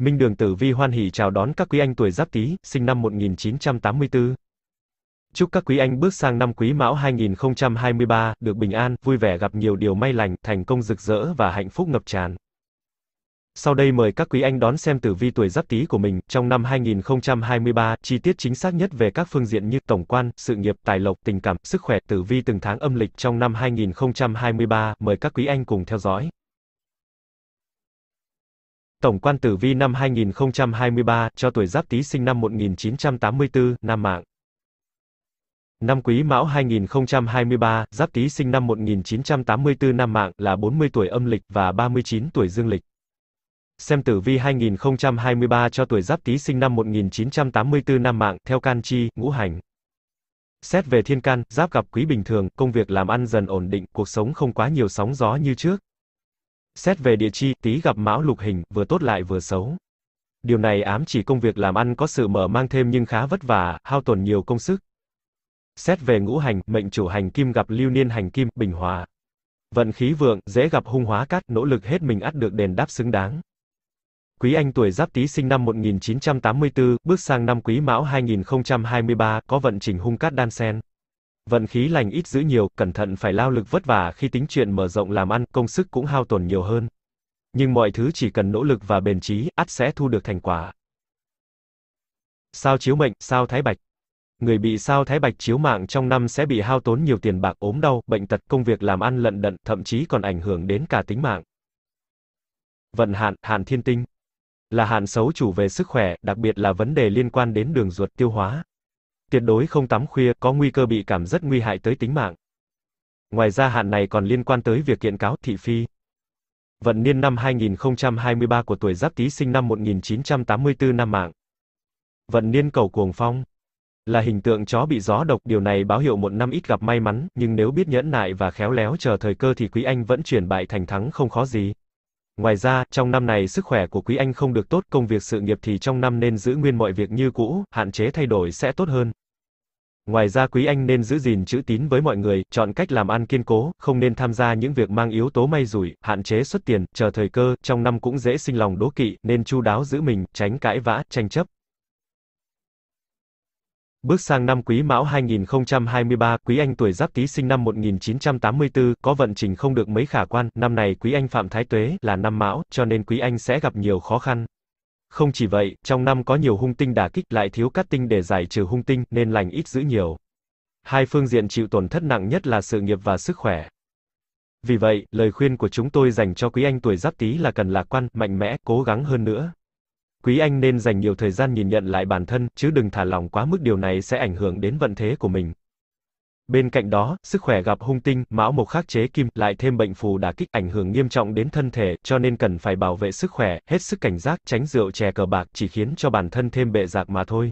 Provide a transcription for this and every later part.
Minh Đường Tử Vi hoan hỉ chào đón các quý anh tuổi Giáp Tý, sinh năm 1984. Chúc các quý anh bước sang năm Quý Mão 2023, được bình an, vui vẻ, gặp nhiều điều may lành, thành công rực rỡ và hạnh phúc ngập tràn. Sau đây mời các quý anh đón xem tử vi tuổi Giáp Tý của mình, trong năm 2023, chi tiết chính xác nhất về các phương diện như tổng quan, sự nghiệp, tài lộc, tình cảm, sức khỏe, tử vi từng tháng âm lịch trong năm 2023, mời các quý anh cùng theo dõi. Tổng quan tử vi năm 2023, cho tuổi Giáp Tý sinh năm 1984, Nam Mạng. Năm Quý Mão 2023, Giáp Tý sinh năm 1984 Nam Mạng, là 40 tuổi âm lịch và 39 tuổi dương lịch. Xem tử vi 2023 cho tuổi Giáp Tý sinh năm 1984 Nam Mạng, theo can chi, ngũ hành. Xét về thiên can, Giáp gặp Quý bình thường, công việc làm ăn dần ổn định, cuộc sống không quá nhiều sóng gió như trước. Xét về địa chi, Tý gặp Mão lục hình, vừa tốt lại vừa xấu. Điều này ám chỉ công việc làm ăn có sự mở mang thêm nhưng khá vất vả, hao tổn nhiều công sức. Xét về ngũ hành, mệnh chủ hành kim gặp lưu niên hành kim, bình hòa. Vận khí vượng, dễ gặp hung hóa cát, nỗ lực hết mình ắt được đền đáp xứng đáng. Quý anh tuổi Giáp Tý sinh năm 1984, bước sang năm Quý Mão 2023, có vận trình hung cát đan sen. Vận khí lành ít giữ nhiều, cẩn thận phải lao lực vất vả khi tính chuyện mở rộng làm ăn, công sức cũng hao tổn nhiều hơn. Nhưng mọi thứ chỉ cần nỗ lực và bền chí, ắt sẽ thu được thành quả. Sao chiếu mệnh, sao Thái Bạch. Người bị sao Thái Bạch chiếu mạng trong năm sẽ bị hao tốn nhiều tiền bạc, ốm đau, bệnh tật, công việc làm ăn lận đận, thậm chí còn ảnh hưởng đến cả tính mạng. Vận hạn, hạn thiên tinh. Là hạn xấu chủ về sức khỏe, đặc biệt là vấn đề liên quan đến đường ruột tiêu hóa. Tuyệt đối không tắm khuya, có nguy cơ bị cảm rất nguy hại tới tính mạng. Ngoài ra hạn này còn liên quan tới việc kiện cáo, thị phi. Vận niên năm 2023 của tuổi Giáp Tý sinh năm 1984 Nam Mạng. Vận niên Cẩu Cuồng Phong. Là hình tượng chó bị gió độc, điều này báo hiệu một năm ít gặp may mắn, nhưng nếu biết nhẫn nại và khéo léo chờ thời cơ thì quý anh vẫn chuyển bại thành thắng không khó gì. Ngoài ra, trong năm này sức khỏe của quý anh không được tốt, công việc sự nghiệp thì trong năm nên giữ nguyên mọi việc như cũ, hạn chế thay đổi sẽ tốt hơn. Ngoài ra quý anh nên giữ gìn chữ tín với mọi người, chọn cách làm ăn kiên cố, không nên tham gia những việc mang yếu tố may rủi, hạn chế xuất tiền, chờ thời cơ, trong năm cũng dễ sinh lòng đố kỵ, nên chu đáo giữ mình, tránh cãi vã, tranh chấp. Bước sang năm Quý Mão 2023, quý anh tuổi Giáp Tý sinh năm 1984, có vận trình không được mấy khả quan, năm này quý anh phạm thái tuế, là năm Mão, cho nên quý anh sẽ gặp nhiều khó khăn. Không chỉ vậy, trong năm có nhiều hung tinh đả kích, lại thiếu cát tinh để giải trừ hung tinh, nên lành ít giữ nhiều. Hai phương diện chịu tổn thất nặng nhất là sự nghiệp và sức khỏe. Vì vậy, lời khuyên của chúng tôi dành cho quý anh tuổi Giáp Tý là cần lạc quan, mạnh mẽ, cố gắng hơn nữa. Quý anh nên dành nhiều thời gian nhìn nhận lại bản thân, chứ đừng thả lỏng quá mức, điều này sẽ ảnh hưởng đến vận thế của mình. Bên cạnh đó, sức khỏe gặp hung tinh, Mão mộc khắc chế kim, lại thêm bệnh phù đả kích, ảnh hưởng nghiêm trọng đến thân thể, cho nên cần phải bảo vệ sức khỏe, hết sức cảnh giác, tránh rượu chè cờ bạc, chỉ khiến cho bản thân thêm bệ rạc mà thôi.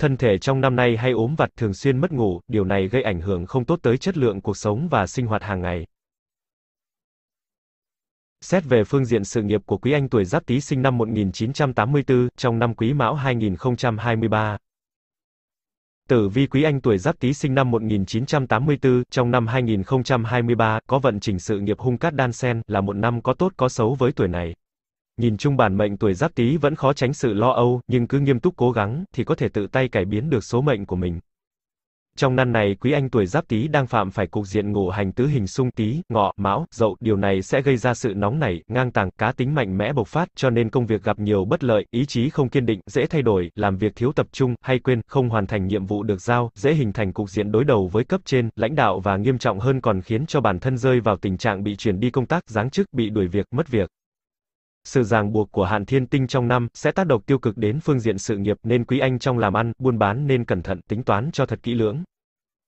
Thân thể trong năm nay hay ốm vặt, thường xuyên mất ngủ, điều này gây ảnh hưởng không tốt tới chất lượng cuộc sống và sinh hoạt hàng ngày. Xét về phương diện sự nghiệp của quý anh tuổi Giáp Tý sinh năm 1984, trong năm Quý Mão 2023. Tử vi quý anh tuổi Giáp Tý sinh năm 1984, trong năm 2023, có vận trình sự nghiệp hung cát đan sen, là một năm có tốt có xấu với tuổi này. Nhìn chung bản mệnh tuổi Giáp Tý vẫn khó tránh sự lo âu, nhưng cứ nghiêm túc cố gắng, thì có thể tự tay cải biến được số mệnh của mình. Trong năm này quý anh tuổi Giáp Tý đang phạm phải cục diện ngũ hành tứ hình xung Tý, Ngọ, Mão, Dậu, điều này sẽ gây ra sự nóng nảy, ngang tàng, cá tính mạnh mẽ bộc phát, cho nên công việc gặp nhiều bất lợi, ý chí không kiên định, dễ thay đổi, làm việc thiếu tập trung, hay quên, không hoàn thành nhiệm vụ được giao, dễ hình thành cục diện đối đầu với cấp trên, lãnh đạo và nghiêm trọng hơn còn khiến cho bản thân rơi vào tình trạng bị chuyển đi công tác, giáng chức, bị đuổi việc, mất việc. Sự ràng buộc của hạn thiên tinh trong năm sẽ tác động tiêu cực đến phương diện sự nghiệp, nên quý anh trong làm ăn, buôn bán nên cẩn thận, tính toán cho thật kỹ lưỡng.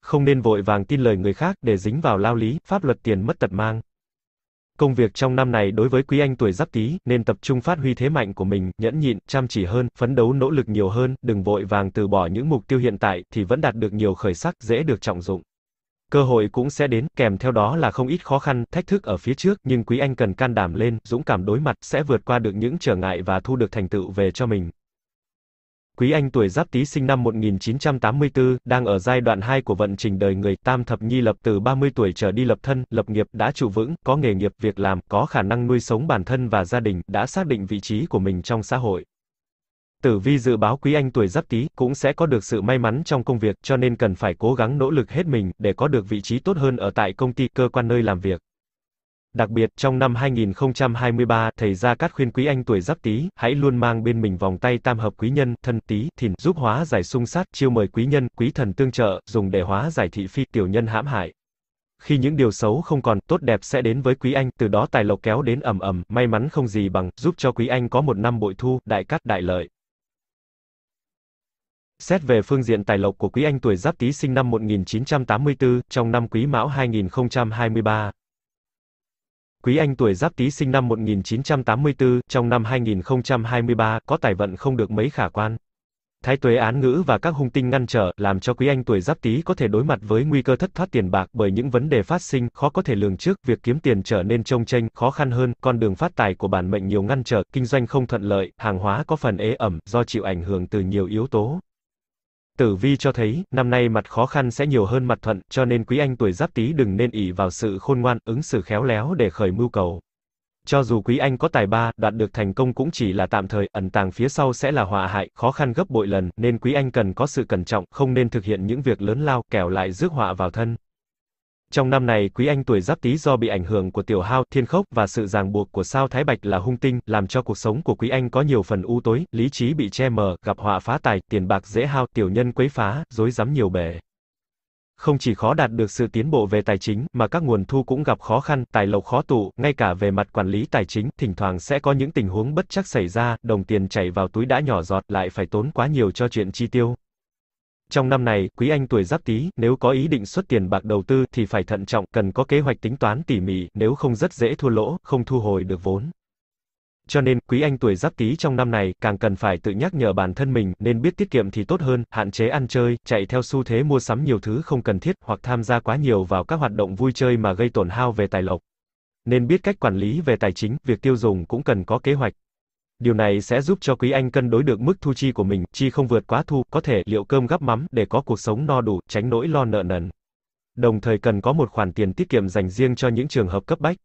Không nên vội vàng tin lời người khác để dính vào lao lý, pháp luật tiền mất tật mang. Công việc trong năm này đối với quý anh tuổi Giáp Tý, nên tập trung phát huy thế mạnh của mình, nhẫn nhịn, chăm chỉ hơn, phấn đấu nỗ lực nhiều hơn, đừng vội vàng từ bỏ những mục tiêu hiện tại, thì vẫn đạt được nhiều khởi sắc, dễ được trọng dụng. Cơ hội cũng sẽ đến, kèm theo đó là không ít khó khăn, thách thức ở phía trước, nhưng quý anh cần can đảm lên, dũng cảm đối mặt, sẽ vượt qua được những trở ngại và thu được thành tựu về cho mình. Quý Anh tuổi Giáp Tý sinh năm 1984, đang ở giai đoạn 2 của vận trình đời người, tam thập nhi lập từ 30 tuổi trở đi lập thân, lập nghiệp, đã trụ vững, có nghề nghiệp, việc làm, có khả năng nuôi sống bản thân và gia đình, đã xác định vị trí của mình trong xã hội. Tử vi dự báo Quý Anh tuổi Giáp Tý cũng sẽ có được sự may mắn trong công việc, cho nên cần phải cố gắng nỗ lực hết mình để có được vị trí tốt hơn ở tại công ty, cơ quan nơi làm việc. Đặc biệt, trong năm 2023, thầy Gia Cát khuyên Quý Anh tuổi Giáp Tý hãy luôn mang bên mình vòng tay tam hợp quý nhân, thân, Tý, Thìn, giúp hóa giải xung sát, chiêu mời quý nhân, quý thần tương trợ, dùng để hóa giải thị phi, tiểu nhân hãm hại. Khi những điều xấu không còn, tốt đẹp sẽ đến với Quý Anh, từ đó tài lộc kéo đến ầm ầm, may mắn không gì bằng, giúp cho Quý Anh có một năm bội thu, đại cát, đại lợi. Xét về phương diện tài lộc của Quý Anh tuổi Giáp Tý sinh năm 1984, trong năm Quý Mão 2023. Quý Anh tuổi Giáp Tý sinh năm 1984, trong năm 2023, có tài vận không được mấy khả quan. Thái tuế án ngữ và các hung tinh ngăn trở, làm cho Quý Anh tuổi Giáp Tý có thể đối mặt với nguy cơ thất thoát tiền bạc bởi những vấn đề phát sinh, khó có thể lường trước, việc kiếm tiền trở nên chông chênh, khó khăn hơn, con đường phát tài của bản mệnh nhiều ngăn trở, kinh doanh không thuận lợi, hàng hóa có phần ế ẩm, do chịu ảnh hưởng từ nhiều yếu tố. Tử vi cho thấy, năm nay mặt khó khăn sẽ nhiều hơn mặt thuận, cho nên Quý Anh tuổi Giáp Tý đừng nên ỷ vào sự khôn ngoan, ứng xử khéo léo để khởi mưu cầu. Cho dù Quý Anh có tài ba, đạt được thành công cũng chỉ là tạm thời, ẩn tàng phía sau sẽ là họa hại, khó khăn gấp bội lần, nên Quý Anh cần có sự cẩn trọng, không nên thực hiện những việc lớn lao, kẻo lại rước họa vào thân. Trong năm này, Quý Anh tuổi Giáp Tý do bị ảnh hưởng của tiểu hao, thiên khốc và sự ràng buộc của sao Thái Bạch là hung tinh, làm cho cuộc sống của Quý Anh có nhiều phần u tối, lý trí bị che mờ, gặp họa phá tài, tiền bạc dễ hao, tiểu nhân quấy phá, rối rắm nhiều bề. Không chỉ khó đạt được sự tiến bộ về tài chính, mà các nguồn thu cũng gặp khó khăn, tài lộc khó tụ, ngay cả về mặt quản lý tài chính, thỉnh thoảng sẽ có những tình huống bất trắc xảy ra, đồng tiền chảy vào túi đã nhỏ giọt, lại phải tốn quá nhiều cho chuyện chi tiêu. Trong năm này, Quý Anh tuổi Giáp Tý, nếu có ý định xuất tiền bạc đầu tư thì phải thận trọng, cần có kế hoạch tính toán tỉ mỉ, nếu không rất dễ thua lỗ, không thu hồi được vốn. Cho nên, Quý Anh tuổi Giáp Tý trong năm này, càng cần phải tự nhắc nhở bản thân mình, nên biết tiết kiệm thì tốt hơn, hạn chế ăn chơi, chạy theo xu thế mua sắm nhiều thứ không cần thiết, hoặc tham gia quá nhiều vào các hoạt động vui chơi mà gây tổn hao về tài lộc. Nên biết cách quản lý về tài chính, việc tiêu dùng cũng cần có kế hoạch. Điều này sẽ giúp cho Quý Anh cân đối được mức thu chi của mình, chi không vượt quá thu, có thể liệu cơm gắp mắm, để có cuộc sống no đủ, tránh nỗi lo nợ nần. Đồng thời cần có một khoản tiền tiết kiệm dành riêng cho những trường hợp cấp bách.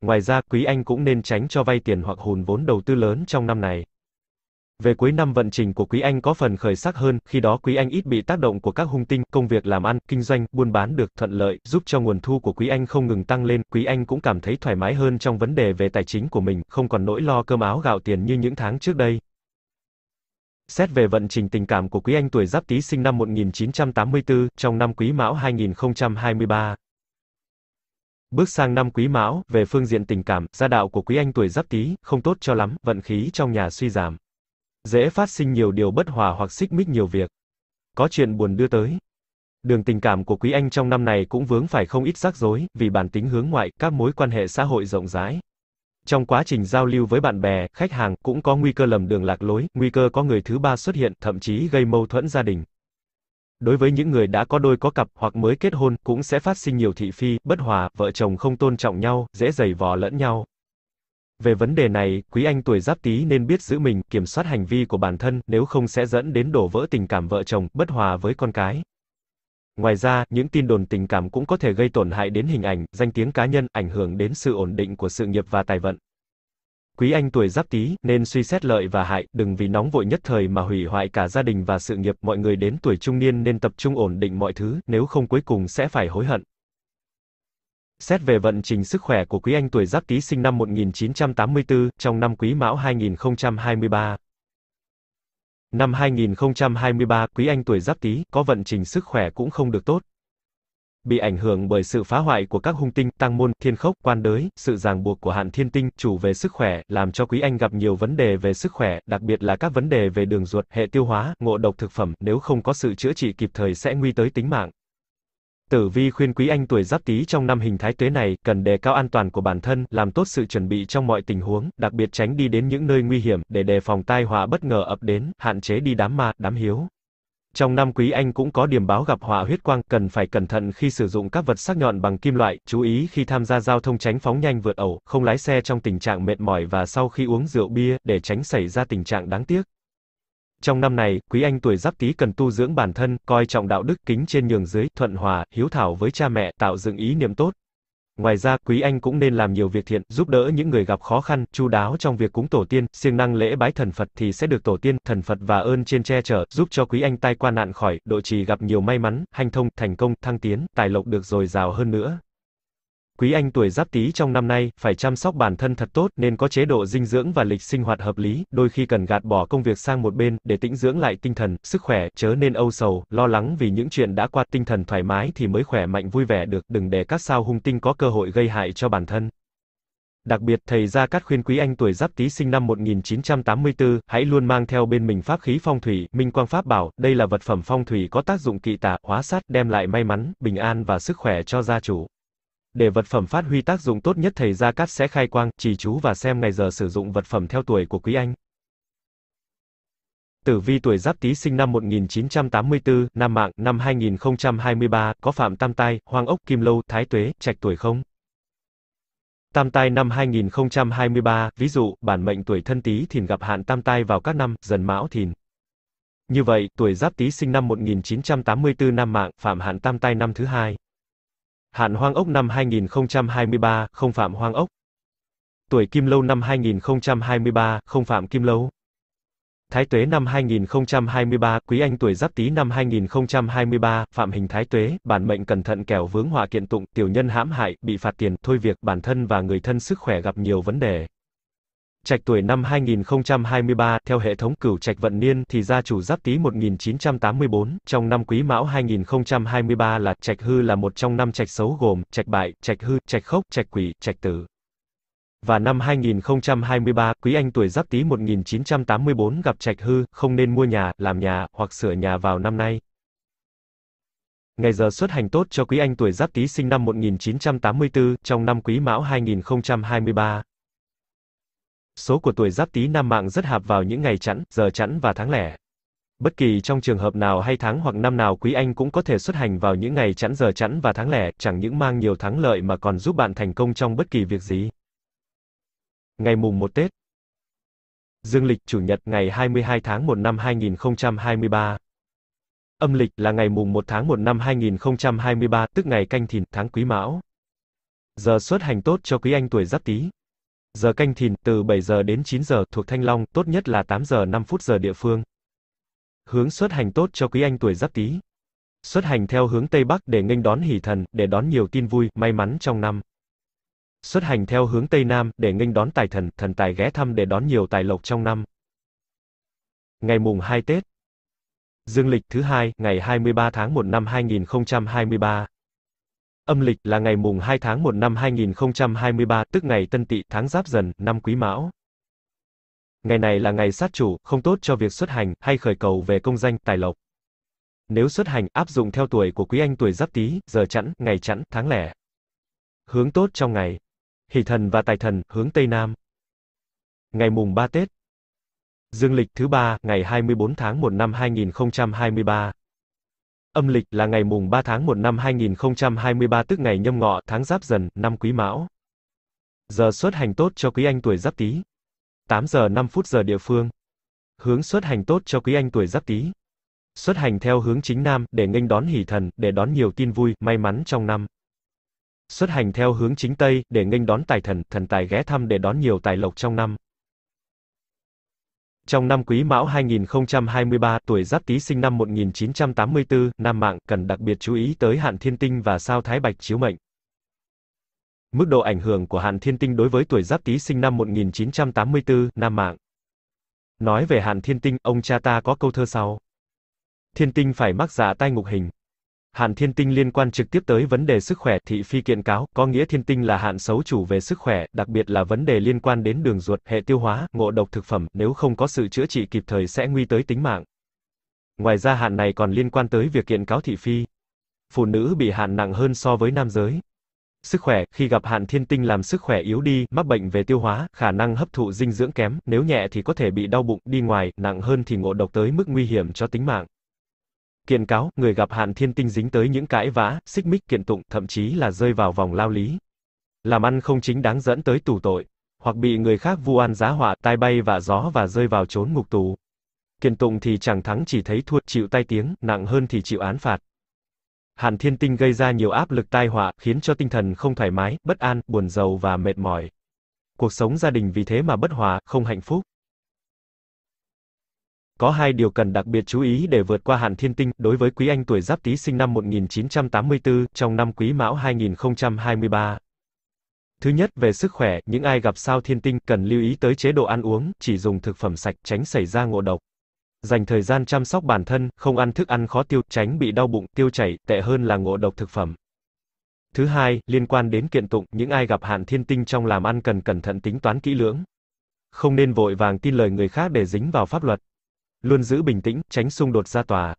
Ngoài ra, Quý Anh cũng nên tránh cho vay tiền hoặc hùn vốn đầu tư lớn trong năm này. Về cuối năm, vận trình của Quý Anh có phần khởi sắc hơn, khi đó Quý Anh ít bị tác động của các hung tinh, công việc làm ăn, kinh doanh, buôn bán được thuận lợi, giúp cho nguồn thu của Quý Anh không ngừng tăng lên, Quý Anh cũng cảm thấy thoải mái hơn trong vấn đề về tài chính của mình, không còn nỗi lo cơm áo gạo tiền như những tháng trước đây. Xét về vận trình tình cảm của Quý Anh tuổi Giáp Tý sinh năm 1984, trong năm Quý Mão 2023. Bước sang năm Quý Mão, về phương diện tình cảm, gia đạo của Quý Anh tuổi Giáp Tý không tốt cho lắm, vận khí trong nhà suy giảm. Dễ phát sinh nhiều điều bất hòa hoặc xích mích nhiều việc. Có chuyện buồn đưa tới. Đường tình cảm của Quý Anh trong năm này cũng vướng phải không ít rắc rối, vì bản tính hướng ngoại, các mối quan hệ xã hội rộng rãi. Trong quá trình giao lưu với bạn bè, khách hàng, cũng có nguy cơ lầm đường lạc lối, nguy cơ có người thứ ba xuất hiện, thậm chí gây mâu thuẫn gia đình. Đối với những người đã có đôi có cặp, hoặc mới kết hôn, cũng sẽ phát sinh nhiều thị phi, bất hòa, vợ chồng không tôn trọng nhau, dễ giày vò lẫn nhau. Về vấn đề này, Quý Anh tuổi Giáp Tý nên biết giữ mình, kiểm soát hành vi của bản thân, nếu không sẽ dẫn đến đổ vỡ tình cảm vợ chồng, bất hòa với con cái. Ngoài ra, những tin đồn tình cảm cũng có thể gây tổn hại đến hình ảnh, danh tiếng cá nhân, ảnh hưởng đến sự ổn định của sự nghiệp và tài vận. Quý Anh tuổi Giáp Tý nên suy xét lợi và hại, đừng vì nóng vội nhất thời mà hủy hoại cả gia đình và sự nghiệp. Mọi người đến tuổi trung niên nên tập trung ổn định mọi thứ, nếu không cuối cùng sẽ phải hối hận. Xét về vận trình sức khỏe của Quý Anh tuổi Giáp Tý sinh năm 1984, trong năm Quý Mão 2023. Năm 2023, Quý Anh tuổi Giáp Tý có vận trình sức khỏe cũng không được tốt. Bị ảnh hưởng bởi sự phá hoại của các hung tinh, tăng môn, thiên khốc, quan đới, sự ràng buộc của Hạn Thiên Tinh, chủ về sức khỏe, làm cho Quý Anh gặp nhiều vấn đề về sức khỏe, đặc biệt là các vấn đề về đường ruột, hệ tiêu hóa, ngộ độc thực phẩm, nếu không có sự chữa trị kịp thời sẽ nguy tới tính mạng. Tử vi khuyên Quý Anh tuổi Giáp Tý trong năm hình thái tuế này, cần đề cao an toàn của bản thân, làm tốt sự chuẩn bị trong mọi tình huống, đặc biệt tránh đi đến những nơi nguy hiểm, để đề phòng tai họa bất ngờ ập đến, hạn chế đi đám ma, đám hiếu. Trong năm Quý Anh cũng có điểm báo gặp họa huyết quang, cần phải cẩn thận khi sử dụng các vật sắc nhọn bằng kim loại, chú ý khi tham gia giao thông tránh phóng nhanh vượt ẩu, không lái xe trong tình trạng mệt mỏi và sau khi uống rượu bia, để tránh xảy ra tình trạng đáng tiếc. Trong năm này, quý anh tuổi Giáp Tý cần tu dưỡng bản thân, coi trọng đạo đức, kính trên nhường dưới, thuận hòa, hiếu thảo với cha mẹ, tạo dựng ý niệm tốt. Ngoài ra, quý anh cũng nên làm nhiều việc thiện, giúp đỡ những người gặp khó khăn, chu đáo trong việc cúng tổ tiên, siêng năng lễ bái thần Phật thì sẽ được tổ tiên, thần Phật và ơn trên che chở, giúp cho quý anh tai qua nạn khỏi, độ trì gặp nhiều may mắn, hanh thông, thành công, thăng tiến, tài lộc được dồi dào hơn nữa. Quý anh tuổi Giáp Tý trong năm nay, phải chăm sóc bản thân thật tốt, nên có chế độ dinh dưỡng và lịch sinh hoạt hợp lý, đôi khi cần gạt bỏ công việc sang một bên, để tĩnh dưỡng lại tinh thần, sức khỏe, chớ nên âu sầu, lo lắng vì những chuyện đã qua, tinh thần thoải mái thì mới khỏe mạnh vui vẻ được, đừng để các sao hung tinh có cơ hội gây hại cho bản thân. Đặc biệt, thầy Gia Cát khuyên quý anh tuổi Giáp Tý sinh năm 1984, hãy luôn mang theo bên mình pháp khí phong thủy, minh quang pháp bảo, đây là vật phẩm phong thủy có tác dụng kỵ tà, hóa sát, đem lại may mắn, bình an và sức khỏe cho gia chủ. Để vật phẩm phát huy tác dụng tốt nhất, thầy Gia Cát sẽ khai quang, trì chú và xem ngày giờ sử dụng vật phẩm theo tuổi của quý anh. Tử vi tuổi Giáp Tý sinh năm 1984, nam mạng, năm 2023, có phạm tam tai, hoang ốc, kim lâu, thái tuế, trạch tuổi không? Tam tai năm 2023, ví dụ, bản mệnh tuổi Thân Tý Thìn gặp hạn tam tai vào các năm Dần Mão Thìn. Như vậy, tuổi Giáp Tý sinh năm 1984 nam mạng, phạm hạn tam tai năm thứ hai. Hạn hoang ốc năm 2023, không phạm hoang ốc. Tuổi Kim Lâu năm 2023, không phạm Kim Lâu. Thái Tuế năm 2023, quý anh tuổi Giáp Tý năm 2023, phạm hình Thái Tuế, bản mệnh cẩn thận kẻo vướng họa kiện tụng, tiểu nhân hãm hại, bị phạt tiền, thôi việc, bản thân và người thân sức khỏe gặp nhiều vấn đề. Trạch tuổi năm 2023, theo hệ thống cửu trạch vận niên thì gia chủ Giáp Tý 1984, trong năm Quý Mão 2023 là trạch hư, là một trong năm trạch xấu gồm trạch bại, trạch hư, trạch khốc, trạch quỷ, trạch tử. Và năm 2023, quý anh tuổi Giáp Tý 1984 gặp trạch hư, không nên mua nhà, làm nhà, hoặc sửa nhà vào năm nay. Ngày giờ xuất hành tốt cho quý anh tuổi Giáp Tý sinh năm 1984, trong năm Quý Mão 2023. Số của tuổi Giáp Tý nam mạng rất hạp vào những ngày chẵn, giờ chẵn và tháng lẻ. Bất kỳ trong trường hợp nào hay tháng hoặc năm nào, quý anh cũng có thể xuất hành vào những ngày chẵn, giờ chẵn và tháng lẻ, chẳng những mang nhiều thắng lợi mà còn giúp bạn thành công trong bất kỳ việc gì. Ngày mùng 1 Tết dương lịch, chủ nhật, ngày 22 tháng 1 năm 2023. Âm lịch là ngày mùng 1 tháng 1 năm 2023, tức ngày Canh Thìn, tháng Quý Mão. Giờ xuất hành tốt cho quý anh tuổi Giáp Tý. Giờ Canh Thìn, từ 7 giờ đến 9 giờ, thuộc Thanh Long, tốt nhất là 8 giờ 5 phút giờ địa phương. Hướng xuất hành tốt cho quý anh tuổi Giáp Tý. Xuất hành theo hướng Tây Bắc để nghênh đón hỷ thần, để đón nhiều tin vui, may mắn trong năm. Xuất hành theo hướng Tây Nam, để nghênh đón tài thần, thần tài ghé thăm để đón nhiều tài lộc trong năm. Ngày mùng 2 Tết dương lịch, thứ hai, ngày 23 tháng 1 năm 2023. Âm lịch là ngày mùng 2 tháng 1 năm 2023, tức ngày Tân Tỵ, tháng Giáp Dần, năm Quý Mão. Ngày này là ngày sát chủ, không tốt cho việc xuất hành, hay khởi cầu về công danh, tài lộc. Nếu xuất hành, áp dụng theo tuổi của quý anh tuổi Giáp Tý, giờ chẵn, ngày chẵn, tháng lẻ. Hướng tốt trong ngày. Hỷ thần và tài thần, hướng Tây Nam. Ngày mùng 3 Tết dương lịch, thứ ba, ngày 24 tháng 1 năm 2023. Âm lịch là ngày mùng 3 tháng 1 năm 2023, tức ngày Nhâm Ngọ, tháng Giáp Dần, năm Quý Mão. Giờ xuất hành tốt cho quý anh tuổi Giáp Tý. 8 giờ 5 phút giờ địa phương. Hướng xuất hành tốt cho quý anh tuổi Giáp Tý. Xuất hành theo hướng chính Nam, để nghênh đón hỷ thần, để đón nhiều tin vui, may mắn trong năm. Xuất hành theo hướng chính Tây, để nghênh đón tài thần, thần tài ghé thăm để đón nhiều tài lộc trong năm. Trong năm Quý Mão 2023, tuổi Giáp Tý sinh năm 1984, nam mạng, cần đặc biệt chú ý tới Hạn Thiên Tinh và Sao Thái Bạch chiếu mệnh. Mức độ ảnh hưởng của Hạn Thiên Tinh đối với tuổi Giáp Tý sinh năm 1984, nam mạng. Nói về Hạn Thiên Tinh, ông cha ta có câu thơ sau: Thiên Tinh phải mắc dạ tai ngục hình. Hạn Thiên Tinh liên quan trực tiếp tới vấn đề sức khỏe, thị phi kiện cáo, có nghĩa Thiên Tinh là hạn xấu chủ về sức khỏe, đặc biệt là vấn đề liên quan đến đường ruột, hệ tiêu hóa, ngộ độc thực phẩm, nếu không có sự chữa trị kịp thời sẽ nguy tới tính mạng. Ngoài ra hạn này còn liên quan tới việc kiện cáo thị phi. Phụ nữ bị hạn nặng hơn so với nam giới. Sức khỏe, khi gặp Hạn Thiên Tinh làm sức khỏe yếu đi, mắc bệnh về tiêu hóa, khả năng hấp thụ dinh dưỡng kém, nếu nhẹ thì có thể bị đau bụng, đi ngoài, nặng hơn thì ngộ độc tới mức nguy hiểm cho tính mạng. Kiện cáo, người gặp Hạn Thiên Tinh dính tới những cãi vã, xích mích, kiện tụng, thậm chí là rơi vào vòng lao lý. Làm ăn không chính đáng dẫn tới tù tội, hoặc bị người khác vu oan giá họa, tai bay vạ gió và rơi vào chốn ngục tù. Kiện tụng thì chẳng thắng chỉ thấy thua, chịu tai tiếng, nặng hơn thì chịu án phạt. Hạn Thiên Tinh gây ra nhiều áp lực tai họa, khiến cho tinh thần không thoải mái, bất an, buồn rầu và mệt mỏi. Cuộc sống gia đình vì thế mà bất hòa, không hạnh phúc. Có hai điều cần đặc biệt chú ý để vượt qua Hạn Thiên Tinh, đối với quý anh tuổi Giáp Tý sinh năm 1984, trong năm Quý Mão 2023. Thứ nhất, về sức khỏe, những ai gặp Sao Thiên Tinh, cần lưu ý tới chế độ ăn uống, chỉ dùng thực phẩm sạch, tránh xảy ra ngộ độc. Dành thời gian chăm sóc bản thân, không ăn thức ăn khó tiêu, tránh bị đau bụng, tiêu chảy, tệ hơn là ngộ độc thực phẩm. Thứ hai, liên quan đến kiện tụng, những ai gặp Hạn Thiên Tinh trong làm ăn cần cẩn thận tính toán kỹ lưỡng. Không nên vội vàng tin lời người khác để dính vào pháp luật. Luôn giữ bình tĩnh, tránh xung đột ra tòa.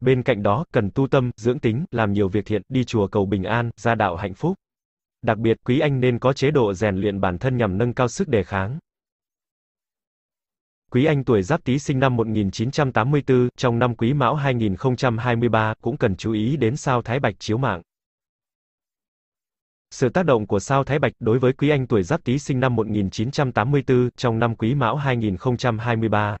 Bên cạnh đó, cần tu tâm, dưỡng tính, làm nhiều việc thiện, đi chùa cầu bình an, gia đạo hạnh phúc. Đặc biệt, quý anh nên có chế độ rèn luyện bản thân nhằm nâng cao sức đề kháng. Quý anh tuổi Giáp Tý sinh năm 1984, trong năm Quý Mão 2023, cũng cần chú ý đến Sao Thái Bạch chiếu mạng. Sự tác động của Sao Thái Bạch đối với quý anh tuổi Giáp Tý sinh năm 1984, trong năm Quý Mão 2023.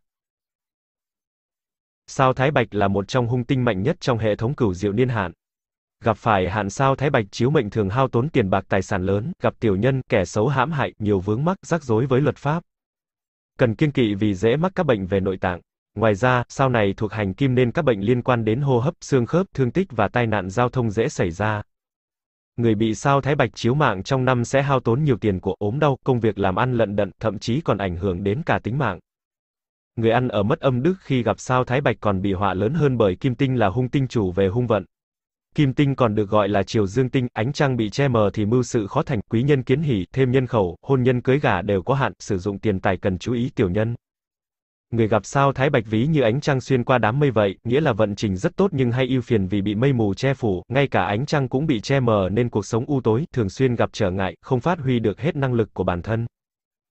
Sao Thái Bạch là một trong hung tinh mạnh nhất trong hệ thống cửu diệu niên hạn. Gặp phải hạn Sao Thái Bạch chiếu mệnh thường hao tốn tiền bạc tài sản lớn, gặp tiểu nhân, kẻ xấu hãm hại, nhiều vướng mắc, rắc rối với luật pháp. Cần kiêng kỵ vì dễ mắc các bệnh về nội tạng. Ngoài ra, sao này thuộc hành kim nên các bệnh liên quan đến hô hấp, xương khớp, thương tích và tai nạn giao thông dễ xảy ra. Người bị Sao Thái Bạch chiếu mạng trong năm sẽ hao tốn nhiều tiền của, ốm đau, công việc làm ăn lận đận, thậm chí còn ảnh hưởng đến cả tính mạng. Người ăn ở mất âm đức khi gặp Sao Thái Bạch còn bị họa lớn hơn bởi kim tinh là hung tinh chủ về hung vận. Kim tinh còn được gọi là triều dương tinh, ánh trăng bị che mờ thì mưu sự khó thành, quý nhân kiến hỷ, thêm nhân khẩu, hôn nhân cưới gả đều có hạn, sử dụng tiền tài cần chú ý tiểu nhân. Người gặp Sao Thái Bạch ví như ánh trăng xuyên qua đám mây vậy, nghĩa là vận trình rất tốt nhưng hay ưu phiền vì bị mây mù che phủ, ngay cả ánh trăng cũng bị che mờ nên cuộc sống u tối, thường xuyên gặp trở ngại, không phát huy được hết năng lực của bản thân.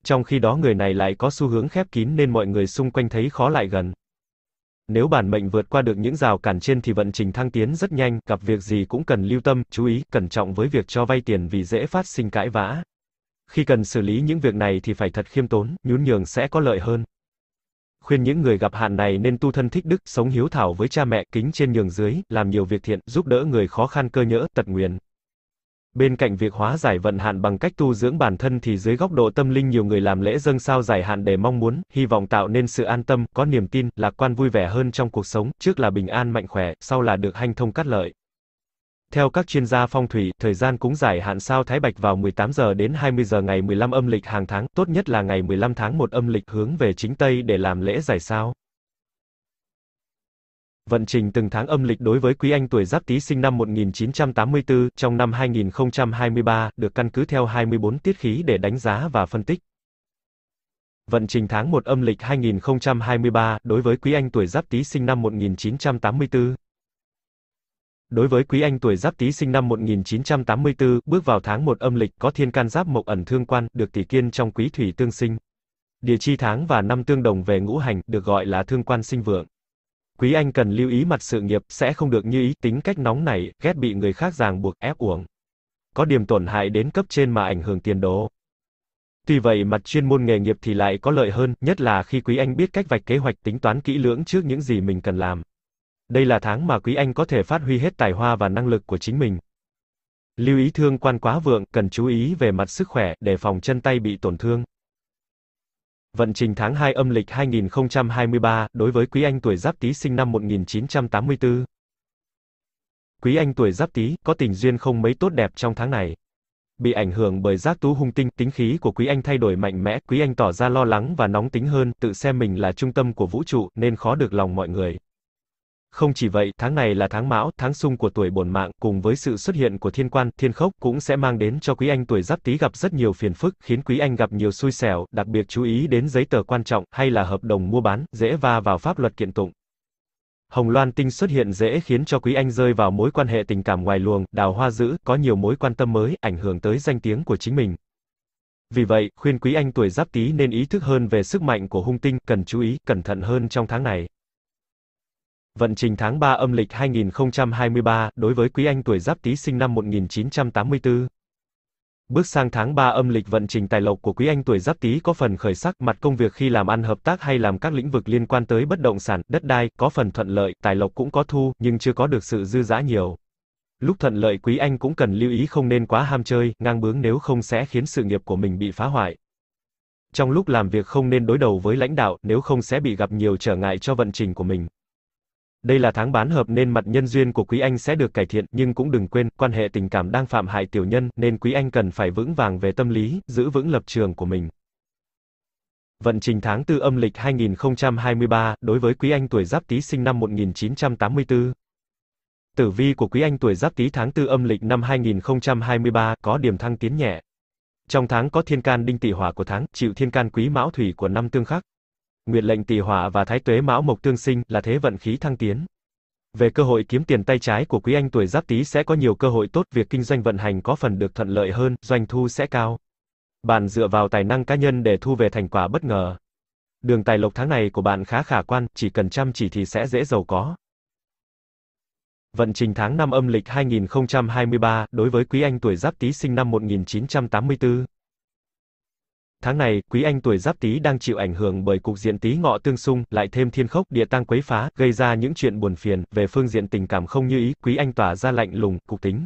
Trong khi đó người này lại có xu hướng khép kín nên mọi người xung quanh thấy khó lại gần. Nếu bản mệnh vượt qua được những rào cản trên thì vận trình thăng tiến rất nhanh, gặp việc gì cũng cần lưu tâm, chú ý, cẩn trọng với việc cho vay tiền vì dễ phát sinh cãi vã. Khi cần xử lý những việc này thì phải thật khiêm tốn, nhún nhường sẽ có lợi hơn. Khuyên những người gặp hạn này nên tu thân thích đức, sống hiếu thảo với cha mẹ, kính trên nhường dưới, làm nhiều việc thiện, giúp đỡ người khó khăn cơ nhỡ, tật nguyền. Bên cạnh việc hóa giải vận hạn bằng cách tu dưỡng bản thân thì dưới góc độ tâm linh nhiều người làm lễ dâng sao giải hạn để mong muốn, hy vọng tạo nên sự an tâm, có niềm tin, lạc quan vui vẻ hơn trong cuộc sống, trước là bình an mạnh khỏe, sau là được hanh thông cát lợi. Theo các chuyên gia phong thủy, thời gian cúng giải hạn Sao Thái Bạch vào 18 giờ đến 20 giờ ngày 15 âm lịch hàng tháng, tốt nhất là ngày 15 tháng 1 âm lịch hướng về chính Tây để làm lễ giải sao. Vận trình từng tháng âm lịch đối với quý anh tuổi Giáp Tý sinh năm 1984, trong năm 2023, được căn cứ theo 24 tiết khí để đánh giá và phân tích. Vận trình tháng 1 âm lịch 2023, đối với quý anh tuổi Giáp Tý sinh năm 1984. Đối với quý anh tuổi Giáp Tý sinh năm 1984, bước vào tháng 1 âm lịch, có thiên can giáp mộc ẩn thương quan, được tỷ kiên trong quý thủy tương sinh. Địa chi tháng và năm tương đồng về ngũ hành, được gọi là thương quan sinh vượng. Quý anh cần lưu ý mặt sự nghiệp, sẽ không được như ý, tính cách nóng nảy, ghét bị người khác ràng buộc, ép uổng. Có điểm tổn hại đến cấp trên mà ảnh hưởng tiền đồ. Tuy vậy mặt chuyên môn nghề nghiệp thì lại có lợi hơn, nhất là khi quý anh biết cách vạch kế hoạch tính toán kỹ lưỡng trước những gì mình cần làm. Đây là tháng mà quý anh có thể phát huy hết tài hoa và năng lực của chính mình. Lưu ý thương quan quá vượng, cần chú ý về mặt sức khỏe, để phòng chân tay bị tổn thương. Vận trình tháng 2 âm lịch 2023, đối với quý anh tuổi Giáp Tý sinh năm 1984. Quý anh tuổi Giáp Tý, có tình duyên không mấy tốt đẹp trong tháng này. Bị ảnh hưởng bởi giác tú hung tinh, tính khí của quý anh thay đổi mạnh mẽ, quý anh tỏ ra lo lắng và nóng tính hơn, tự xem mình là trung tâm của vũ trụ, nên khó được lòng mọi người. Không chỉ vậy, tháng này là tháng Mão, tháng xung của tuổi bổn mạng, cùng với sự xuất hiện của thiên quan, thiên khốc, cũng sẽ mang đến cho quý anh tuổi Giáp Tý gặp rất nhiều phiền phức, khiến quý anh gặp nhiều xui xẻo, đặc biệt chú ý đến giấy tờ quan trọng, hay là hợp đồng mua bán, dễ va vào pháp luật kiện tụng. Hồng Loan tinh xuất hiện dễ khiến cho quý anh rơi vào mối quan hệ tình cảm ngoài luồng, đào hoa dữ, có nhiều mối quan tâm mới, ảnh hưởng tới danh tiếng của chính mình. Vì vậy, khuyên quý anh tuổi Giáp Tý nên ý thức hơn về sức mạnh của hung tinh, cần chú ý, cẩn thận hơn trong tháng này. Vận trình tháng 3 âm lịch 2023, đối với quý anh tuổi Giáp Tý sinh năm 1984. Bước sang tháng 3 âm lịch, vận trình tài lộc của quý anh tuổi Giáp Tý có phần khởi sắc, mặt công việc khi làm ăn hợp tác hay làm các lĩnh vực liên quan tới bất động sản, đất đai, có phần thuận lợi, tài lộc cũng có thu, nhưng chưa có được sự dư dã nhiều. Lúc thuận lợi quý anh cũng cần lưu ý không nên quá ham chơi, ngang bướng, nếu không sẽ khiến sự nghiệp của mình bị phá hoại. Trong lúc làm việc không nên đối đầu với lãnh đạo, nếu không sẽ bị gặp nhiều trở ngại cho vận trình của mình. Đây là tháng bán hợp nên mặt nhân duyên của quý anh sẽ được cải thiện, nhưng cũng đừng quên, quan hệ tình cảm đang phạm hại tiểu nhân, nên quý anh cần phải vững vàng về tâm lý, giữ vững lập trường của mình. Vận trình tháng 4 âm lịch 2023, đối với quý anh tuổi Giáp Tý sinh năm 1984. Tử vi của quý anh tuổi Giáp Tý tháng 4 âm lịch năm 2023, có điểm thăng tiến nhẹ. Trong tháng có thiên can đinh tỵ hỏa của tháng, chịu thiên can quý mão thủy của năm tương khắc. Nguyệt lệnh tỵ hỏa và thái tuế mão mộc tương sinh, là thế vận khí thăng tiến. Về cơ hội kiếm tiền, tay trái của quý anh tuổi Giáp Tý sẽ có nhiều cơ hội tốt, việc kinh doanh vận hành có phần được thuận lợi hơn, doanh thu sẽ cao. Bạn dựa vào tài năng cá nhân để thu về thành quả bất ngờ. Đường tài lộc tháng này của bạn khá khả quan, chỉ cần chăm chỉ thì sẽ dễ giàu có. Vận trình tháng 5 âm lịch 2023, đối với quý anh tuổi Giáp Tý sinh năm 1984. Tháng này, quý anh tuổi Giáp Tý đang chịu ảnh hưởng bởi cục diện Tý Ngọ tương xung, lại thêm thiên khốc, địa tang quấy phá, gây ra những chuyện buồn phiền, về phương diện tình cảm không như ý, quý anh tỏa ra lạnh lùng, cục tính.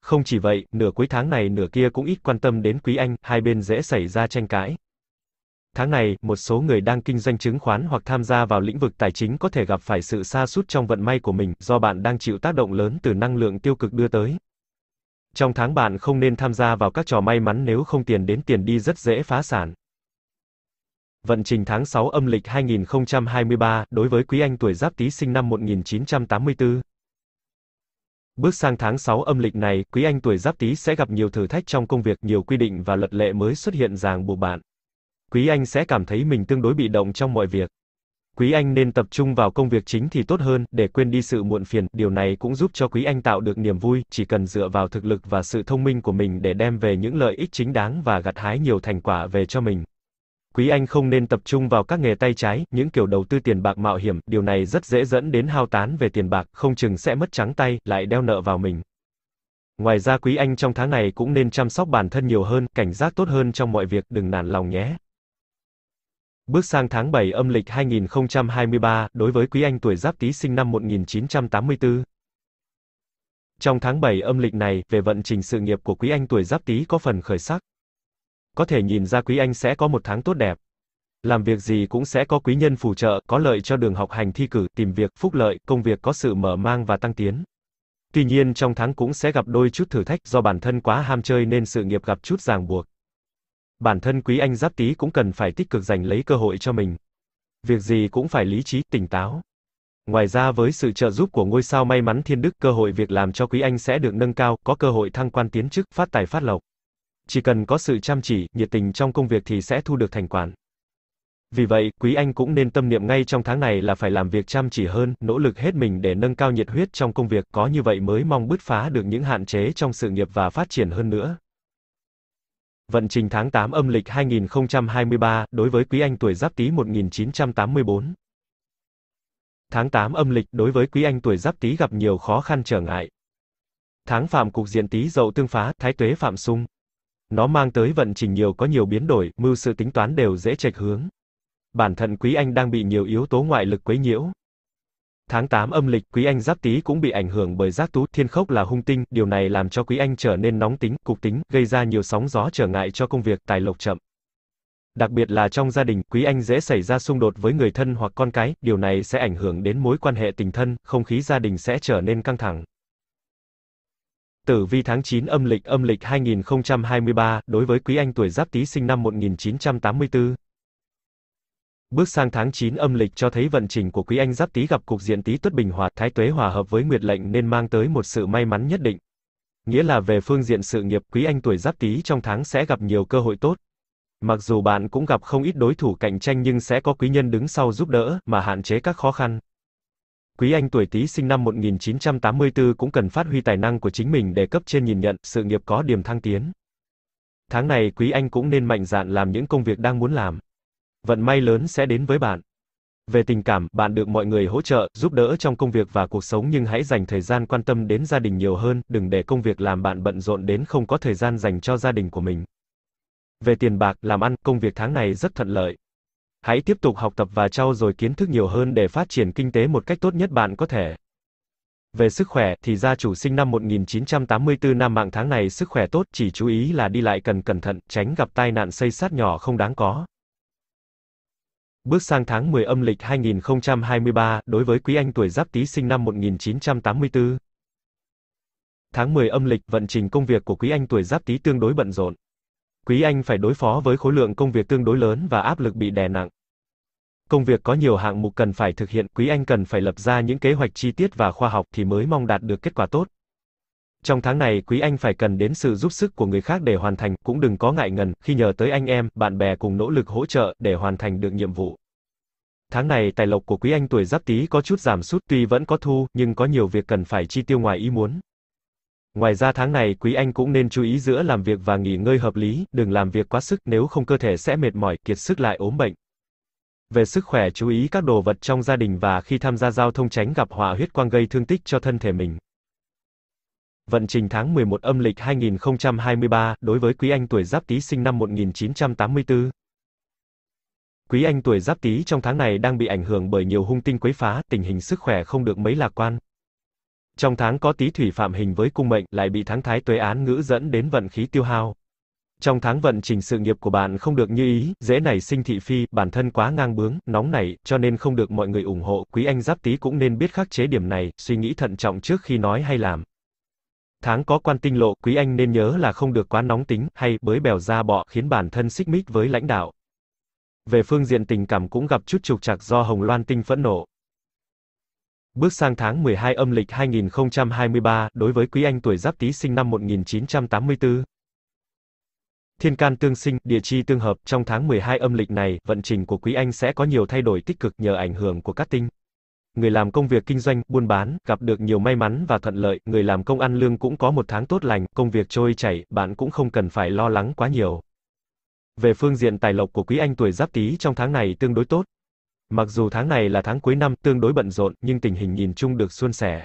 Không chỉ vậy, nửa cuối tháng này nửa kia cũng ít quan tâm đến quý anh, hai bên dễ xảy ra tranh cãi. Tháng này, một số người đang kinh doanh chứng khoán hoặc tham gia vào lĩnh vực tài chính có thể gặp phải sự sa sút trong vận may của mình, do bạn đang chịu tác động lớn từ năng lượng tiêu cực đưa tới. Trong tháng bạn không nên tham gia vào các trò may mắn, nếu không tiền đến tiền đi rất dễ phá sản. Vận trình tháng 6 âm lịch 2023, đối với quý anh tuổi Giáp Tý sinh năm 1984. Bước sang tháng 6 âm lịch này, quý anh tuổi Giáp Tý sẽ gặp nhiều thử thách trong công việc, nhiều quy định và luật lệ mới xuất hiện ràng buộc bạn. Quý anh sẽ cảm thấy mình tương đối bị động trong mọi việc. Quý anh nên tập trung vào công việc chính thì tốt hơn, để quên đi sự muộn phiền, điều này cũng giúp cho quý anh tạo được niềm vui, chỉ cần dựa vào thực lực và sự thông minh của mình để đem về những lợi ích chính đáng và gặt hái nhiều thành quả về cho mình. Quý anh không nên tập trung vào các nghề tay trái, những kiểu đầu tư tiền bạc mạo hiểm, điều này rất dễ dẫn đến hao tán về tiền bạc, không chừng sẽ mất trắng tay, lại đeo nợ vào mình. Ngoài ra quý anh trong tháng này cũng nên chăm sóc bản thân nhiều hơn, cảnh giác tốt hơn trong mọi việc, đừng nản lòng nhé. Bước sang tháng 7 âm lịch 2023, đối với quý anh tuổi Giáp Tý sinh năm 1984. Trong tháng 7 âm lịch này, về vận trình sự nghiệp của quý anh tuổi Giáp Tý có phần khởi sắc. Có thể nhìn ra quý anh sẽ có một tháng tốt đẹp. Làm việc gì cũng sẽ có quý nhân phù trợ, có lợi cho đường học hành, thi cử, tìm việc, phúc lợi, công việc có sự mở mang và tăng tiến. Tuy nhiên trong tháng cũng sẽ gặp đôi chút thử thách, do bản thân quá ham chơi nên sự nghiệp gặp chút ràng buộc. Bản thân quý anh Giáp Tý cũng cần phải tích cực giành lấy cơ hội cho mình. Việc gì cũng phải lý trí, tỉnh táo. Ngoài ra với sự trợ giúp của ngôi sao may mắn thiên đức, cơ hội việc làm cho quý anh sẽ được nâng cao, có cơ hội thăng quan tiến chức, phát tài phát lộc. Chỉ cần có sự chăm chỉ, nhiệt tình trong công việc thì sẽ thu được thành quả. Vì vậy, quý anh cũng nên tâm niệm ngay trong tháng này là phải làm việc chăm chỉ hơn, nỗ lực hết mình để nâng cao nhiệt huyết trong công việc, có như vậy mới mong bứt phá được những hạn chế trong sự nghiệp và phát triển hơn nữa. Vận trình tháng 8 âm lịch 2023, đối với quý anh tuổi Giáp Tý 1984. Tháng 8 âm lịch, đối với quý anh tuổi Giáp Tý gặp nhiều khó khăn trở ngại. Tháng phạm cục diện Tý Dậu tương phá, thái tuế phạm xung. Nó mang tới vận trình có nhiều biến đổi, mưu sự tính toán đều dễ chệch hướng. Bản thân quý anh đang bị nhiều yếu tố ngoại lực quấy nhiễu. Tháng 8 âm lịch, quý anh Giáp Tý cũng bị ảnh hưởng bởi giác tú, thiên khốc là hung tinh, điều này làm cho quý anh trở nên nóng tính, cục tính, gây ra nhiều sóng gió trở ngại cho công việc, tài lộc chậm. Đặc biệt là trong gia đình, quý anh dễ xảy ra xung đột với người thân hoặc con cái, điều này sẽ ảnh hưởng đến mối quan hệ tình thân, không khí gia đình sẽ trở nên căng thẳng. Tử vi tháng 9 âm lịch 2023, đối với quý anh tuổi Giáp Tý sinh năm 1984. Bước sang tháng 9 âm lịch cho thấy vận trình của quý anh Giáp Tý gặp cục diện Tý Tuất Bình Hòa, Thái Tuế hòa hợp với Nguyệt lệnh nên mang tới một sự may mắn nhất định. Nghĩa là về phương diện sự nghiệp, quý anh tuổi Giáp Tý trong tháng sẽ gặp nhiều cơ hội tốt. Mặc dù bạn cũng gặp không ít đối thủ cạnh tranh nhưng sẽ có quý nhân đứng sau giúp đỡ mà hạn chế các khó khăn. Quý anh tuổi Tý sinh năm 1984 cũng cần phát huy tài năng của chính mình để cấp trên nhìn nhận, sự nghiệp có điểm thăng tiến. Tháng này quý anh cũng nên mạnh dạn làm những công việc đang muốn làm. Vận may lớn sẽ đến với bạn. Về tình cảm, bạn được mọi người hỗ trợ, giúp đỡ trong công việc và cuộc sống, nhưng hãy dành thời gian quan tâm đến gia đình nhiều hơn, đừng để công việc làm bạn bận rộn đến không có thời gian dành cho gia đình của mình. Về tiền bạc, làm ăn, công việc tháng này rất thuận lợi. Hãy tiếp tục học tập và trau dồi kiến thức nhiều hơn để phát triển kinh tế một cách tốt nhất bạn có thể. Về sức khỏe, thì gia chủ sinh năm 1984 nam mạng tháng này sức khỏe tốt, chỉ chú ý là đi lại cần cẩn thận, tránh gặp tai nạn xây xát nhỏ không đáng có. Bước sang tháng 10 âm lịch 2023, đối với quý anh tuổi Giáp Tý sinh năm 1984. Tháng 10 âm lịch, vận trình công việc của quý anh tuổi Giáp Tý tương đối bận rộn. Quý anh phải đối phó với khối lượng công việc tương đối lớn và áp lực bị đè nặng. Công việc có nhiều hạng mục cần phải thực hiện, quý anh cần phải lập ra những kế hoạch chi tiết và khoa học thì mới mong đạt được kết quả tốt. Trong tháng này, quý anh phải cần đến sự giúp sức của người khác để hoàn thành, cũng đừng có ngại ngần khi nhờ tới anh em, bạn bè cùng nỗ lực hỗ trợ để hoàn thành được nhiệm vụ. Tháng này, tài lộc của quý anh tuổi Giáp Tý có chút giảm sút, tuy vẫn có thu, nhưng có nhiều việc cần phải chi tiêu ngoài ý muốn. Ngoài ra tháng này, quý anh cũng nên chú ý giữa làm việc và nghỉ ngơi hợp lý, đừng làm việc quá sức, nếu không cơ thể sẽ mệt mỏi, kiệt sức lại ốm bệnh. Về sức khỏe, chú ý các đồ vật trong gia đình và khi tham gia giao thông tránh gặp họa huyết quang gây thương tích cho thân thể mình. Vận trình tháng 11 âm lịch 2023, đối với quý anh tuổi Giáp Tý sinh năm 1984. Quý anh tuổi Giáp Tý trong tháng này đang bị ảnh hưởng bởi nhiều hung tinh quấy phá, tình hình sức khỏe không được mấy lạc quan. Trong tháng có Tý Thủy phạm hình với cung mệnh, lại bị tháng Thái Tuế án ngữ dẫn đến vận khí tiêu hao. Trong tháng vận trình sự nghiệp của bạn không được như ý, dễ nảy sinh thị phi, bản thân quá ngang bướng, nóng nảy, cho nên không được mọi người ủng hộ, quý anh Giáp Tý cũng nên biết khắc chế điểm này, suy nghĩ thận trọng trước khi nói hay làm. Tháng có Quan Tinh lộ, quý anh nên nhớ là không được quá nóng tính, hay bới bèo ra bọ khiến bản thân xích mích với lãnh đạo. Về phương diện tình cảm cũng gặp chút trục trặc do Hồng Loan Tinh phẫn nộ. Bước sang tháng 12 âm lịch 2023, đối với quý anh tuổi Giáp Tý sinh năm 1984. Thiên can tương sinh, địa chi tương hợp, trong tháng 12 âm lịch này, vận trình của quý anh sẽ có nhiều thay đổi tích cực nhờ ảnh hưởng của các tinh. Người làm công việc kinh doanh, buôn bán, gặp được nhiều may mắn và thuận lợi, người làm công ăn lương cũng có một tháng tốt lành, công việc trôi chảy, bạn cũng không cần phải lo lắng quá nhiều. Về phương diện tài lộc của quý anh tuổi Giáp Tý trong tháng này tương đối tốt. Mặc dù tháng này là tháng cuối năm, tương đối bận rộn, nhưng tình hình nhìn chung được suôn sẻ.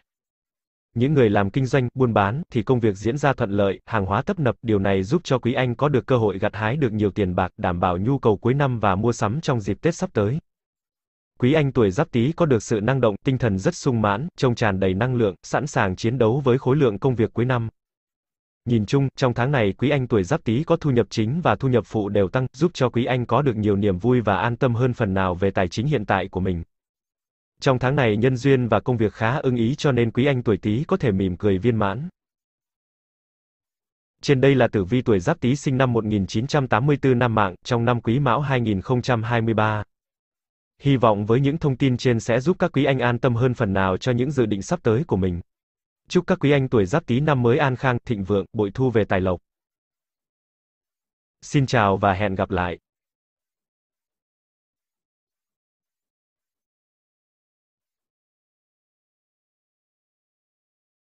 Những người làm kinh doanh, buôn bán, thì công việc diễn ra thuận lợi, hàng hóa tấp nập, điều này giúp cho quý anh có được cơ hội gặt hái được nhiều tiền bạc, đảm bảo nhu cầu cuối năm và mua sắm trong dịp Tết sắp tới. Quý anh tuổi Giáp Tý có được sự năng động, tinh thần rất sung mãn, trông tràn đầy năng lượng, sẵn sàng chiến đấu với khối lượng công việc cuối năm. Nhìn chung, trong tháng này quý anh tuổi Giáp Tý có thu nhập chính và thu nhập phụ đều tăng, giúp cho quý anh có được nhiều niềm vui và an tâm hơn phần nào về tài chính hiện tại của mình. Trong tháng này nhân duyên và công việc khá ưng ý cho nên quý anh tuổi Tý có thể mỉm cười viên mãn. Trên đây là tử vi tuổi Giáp Tý sinh năm 1984 nam mạng, trong năm Quý Mão 2023. Hy vọng với những thông tin trên sẽ giúp các quý anh an tâm hơn phần nào cho những dự định sắp tới của mình. Chúc các quý anh tuổi Giáp Tý năm mới an khang, thịnh vượng, bội thu về tài lộc. Xin chào và hẹn gặp lại.